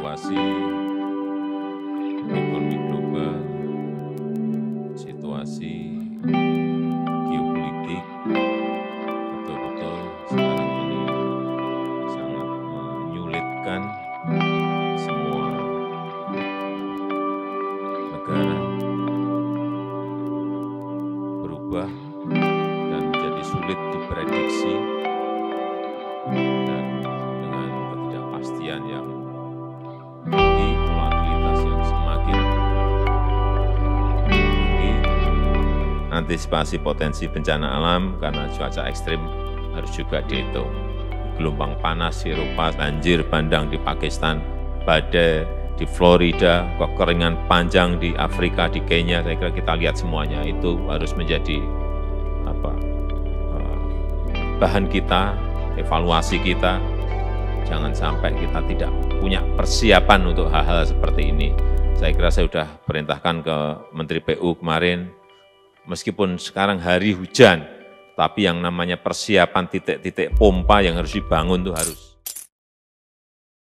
situasi ekonomi global, situasi geopolitik betul-betul sekarang ini sangat menyulitkan semua negara berubah dan menjadi sulit diprediksi dan dengan ketidakpastian yang tinggi, volatilitas yang semakin tinggi. Antisipasi potensi bencana alam karena cuaca ekstrim harus juga dihitung. Gelombang panas di Eropa, banjir bandang di Pakistan, badai di Florida, kekeringan panjang di Afrika, di Kenya, saya kira kita lihat semuanya itu harus menjadi bahan kita, evaluasi kita, jangan sampai kita tidak punya persiapan untuk hal-hal seperti ini. Saya kira saya sudah perintahkan ke Menteri PU kemarin, meskipun sekarang hari hujan, tapi yang namanya persiapan titik-titik pompa yang harus dibangun itu harus.